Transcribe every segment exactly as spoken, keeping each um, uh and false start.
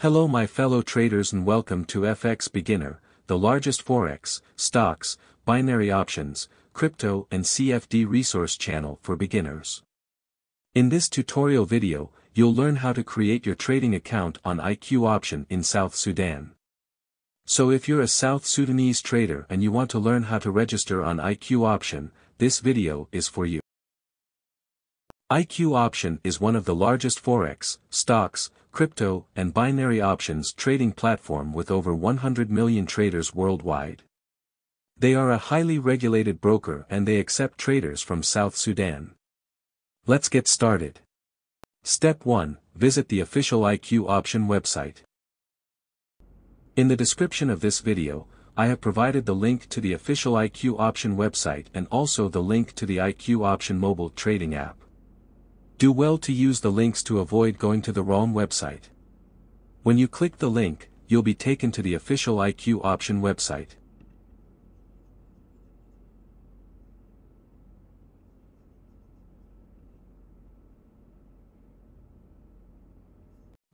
Hello my fellow traders and welcome to F X Beginner, the largest forex, stocks, binary options, crypto and C F D resource channel for beginners. In this tutorial video, you'll learn how to create your trading account on I Q Option in South Sudan. So if you're a South Sudanese trader and you want to learn how to register on I Q Option, this video is for you. I Q Option is one of the largest forex, stocks, crypto and binary options trading platform with over one hundred million traders worldwide. They are a highly regulated broker and they accept traders from South Sudan. Let's get started. Step one, visit the official I Q Option website. In the description of this video, I have provided the link to the official I Q Option website and also the link to the I Q Option mobile trading app. Do well to use the links to avoid going to the wrong website. When you click the link, you'll be taken to the official I Q Option website.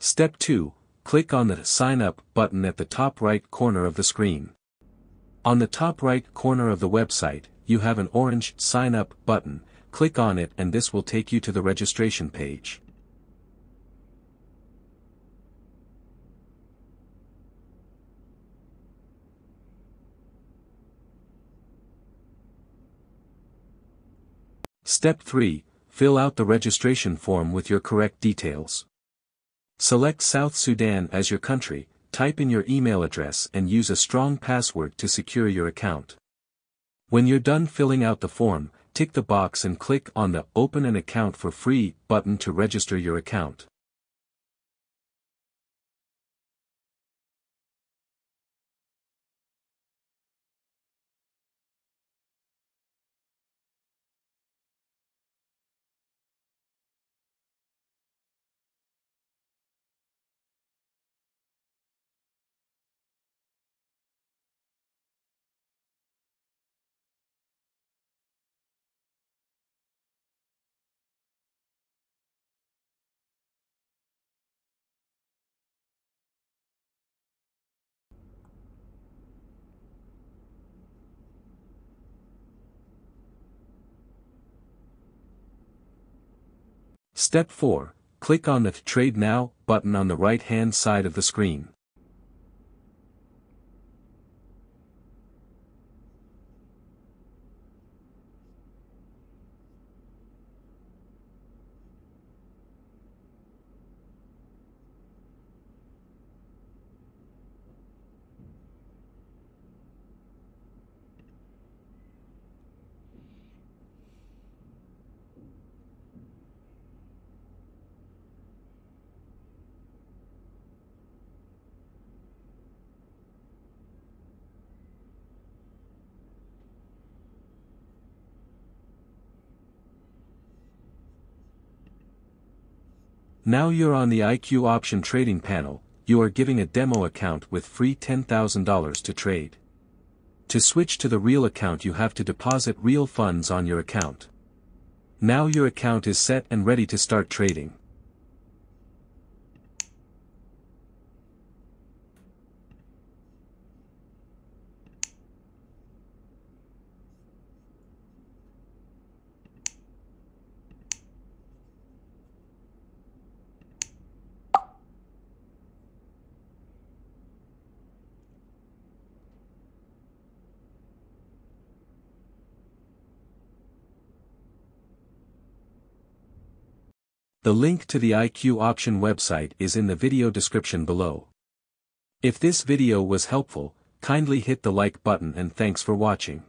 Step two, click on the Sign Up button at the top right corner of the screen. On the top right corner of the website, you have an orange Sign Up button. Click on it and this will take you to the registration page. Step three, fill out the registration form with your correct details. Select South Sudan as your country, type in your email address and use a strong password to secure your account. When you're done filling out the form, tick the box and click on the Open an Account for Free button to register your account. Step four, click on the Trade Now button on the right-hand side of the screen. Now you're on the I Q Option trading panel, you are giving a demo account with free ten thousand dollars to trade. To switch to the real account you have to deposit real funds on your account. Now your account is set and ready to start trading. The link to the I Q Option website is in the video description below. If this video was helpful, kindly hit the like button and thanks for watching.